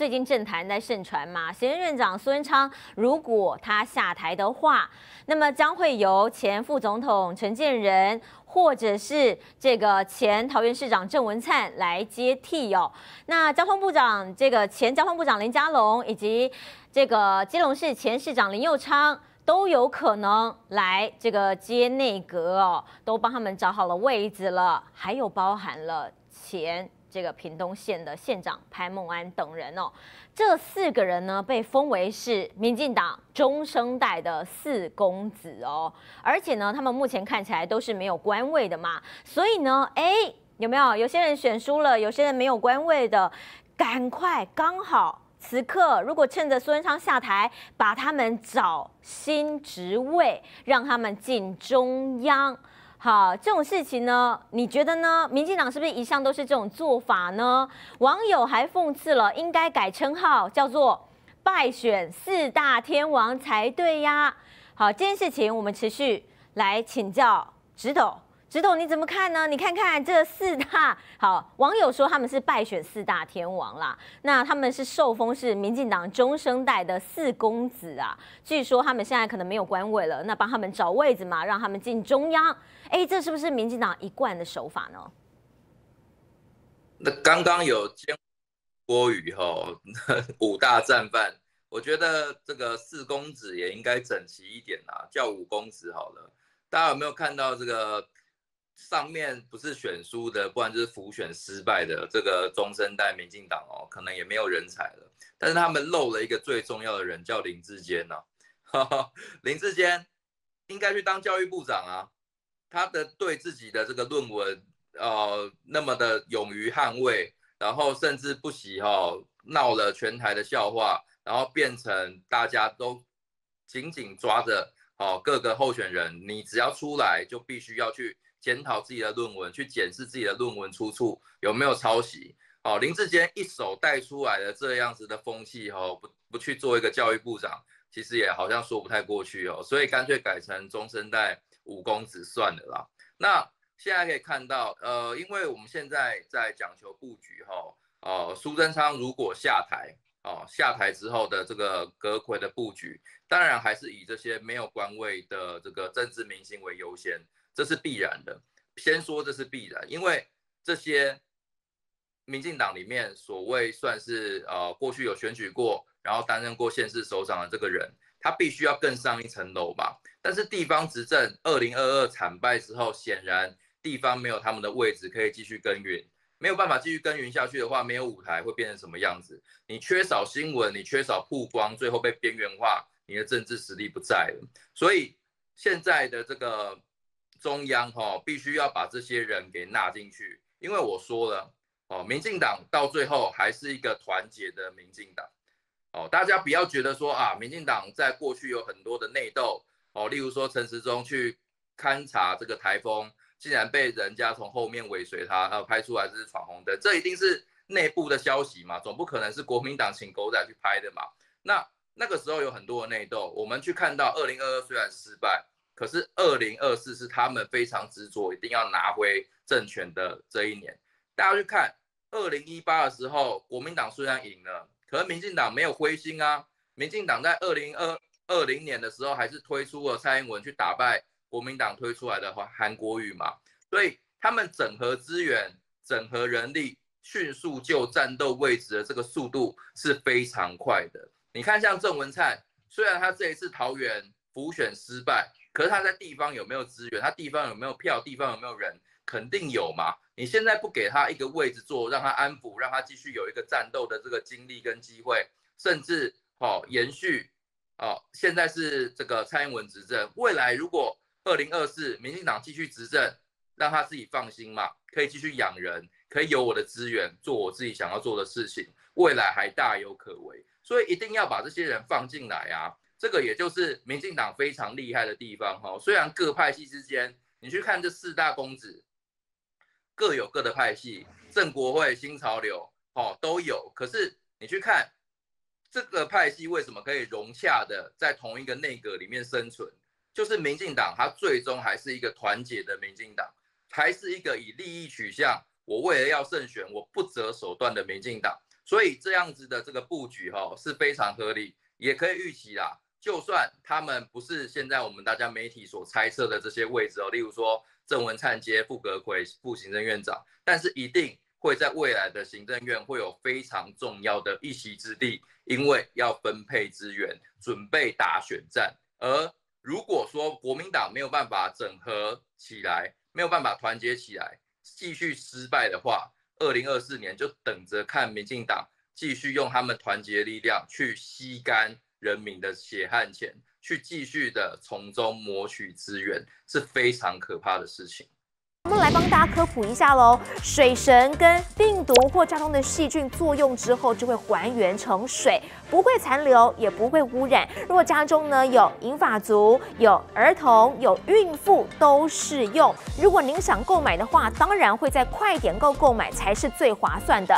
最近政坛在盛传嘛，行政院长苏贞昌如果他下台的话，那么将会由前副总统陈建仁或者是这个前桃园市长郑文灿来接替哦。那交通部长这个前交通部长林佳龙以及这个基隆市前市长林右昌。 都有可能来这个接内阁哦，都帮他们找好了位置了，还有包含了前这个屏东县的县长潘孟安等人哦。这4个人呢，被封为是民进党中生代的4公子哦，而且呢，他们目前看起来都是没有官位的嘛，所以呢，有没有些人选输了，有些人没有官位的，赶快刚好。 此刻，如果趁着苏贞昌下台，把他们找新职位，让他们进中央，好，这种事情呢，你觉得呢？民进党是不是一向都是这种做法呢？网友还讽刺了，应该改称号叫做“败选4大天王”才对呀。好，这件事情我们持续来请教直董。 直董，你怎么看呢？你看看这4大，好，网友说他们是败选4大天王啦，那他们是受封是民进党中生代的4公子啊，据说他们现在可能没有官位了，那帮他们找位置嘛，让他们进中央，这是不是民进党一贯的手法呢？那刚刚有监郭宇吼5大战犯，我觉得这个4公子也应该整齐一点啦，叫5公子好了。大家有没有看到这个？ 上面不是选输的，不然就是辅选失败的。这个中生代民进党哦，可能也没有人才了。但是他们漏了一个最重要的人，叫林志坚呐、啊。林志坚应该去当教育部长啊。他的对自己的这个论文，那么的勇于捍卫，然后甚至不惜闹了全台的笑话，然后变成大家都紧紧抓着各个候选人，你只要出来就必须要去。 检讨自己的论文，去检视自己的论文出处有没有抄袭。林志坚一手带出来的这样子的风气，不去做一个教育部长，其实也好像说不太过去哦。所以干脆改成中生代5公子算了啦。那现在可以看到，因为我们现在在讲求布局苏贞昌如果下台，下台之后的这个阁揆的布局，当然还是以这些没有官位的这个政治明星为优先。 这是必然的，先说这是必然，因为这些民进党里面所谓算是过去有选举过，然后担任过县市首长的这个人，他必须要更上一层楼吧。但是地方执政2022惨败之后，显然地方没有他们的位置可以继续耕耘，没有办法继续耕耘下去的话，没有舞台会变成什么样子？你缺少新闻，你缺少曝光，最后被边缘化，你的政治实力不在了。所以现在的这个。 中央必须要把这些人给纳进去，因为我说了民进党到最后还是一个团结的民进党大家不要觉得说啊，民进党在过去有很多的内斗例如说陈时中去勘察这个台风，竟然被人家从后面尾随他，拍出来这是闯红灯，这一定是内部的消息嘛，总不可能是国民党请狗仔去拍的嘛。那个时候有很多的内斗，我们去看到2022虽然失败。 可是2024是他们非常执着，一定要拿回政权的这一年。大家去看2018的时候，国民党虽然赢了，可是民进党没有灰心啊。民进党在2020年的时候，还是推出了蔡英文去打败国民党推出来的韩国瑜嘛。所以他们整合资源、整合人力，迅速就战斗位置的这个速度是非常快的。你看，像郑文灿，虽然他这一次桃园补选失败。 可是他在地方有没有资源？他地方有没有票？地方有没有人？肯定有嘛！你现在不给他一个位置坐，让他安抚，让他继续有一个战斗的这个经历跟机会，甚至延续现在是这个蔡英文执政，未来如果2024民进党继续执政，让他自己放心嘛，可以继续养人，可以有我的资源，做我自己想要做的事情，未来还大有可为。所以一定要把这些人放进来啊！ 这个也就是民进党非常厉害的地方虽然各派系之间，你去看这4大公子，各有各的派系，正国会、新潮流都有。可是你去看这个派系为什么可以融洽的在同一个内阁里面生存，就是民进党它最终还是一个团结的民进党，还是一个以利益取向，我为了要胜选，我不择手段的民进党。所以这样子的这个布局哈是非常合理，也可以预期啦。就算他们不是现在我们大家媒体所猜测的这些位置哦，例如说郑文灿接傅革奎副行政院长，但是一定会在未来的行政院会有非常重要的一席之地，因为要分配资源，准备打选战。而如果说国民党没有办法整合起来，没有办法团结起来，继续失败的话，2024年就等着看民进党继续用他们团结力量去吸干人民的血汗钱，去继续的从中谋取资源，是非常可怕的事情。我们来帮大家科普一下喽，水神跟病毒或交通的细菌作用之后，就会还原成水，不会残留，也不会污染。如果家中呢有银发族、有儿童、有孕妇都适用。如果您想购买的话，当然会在快点购购买才是最划算的。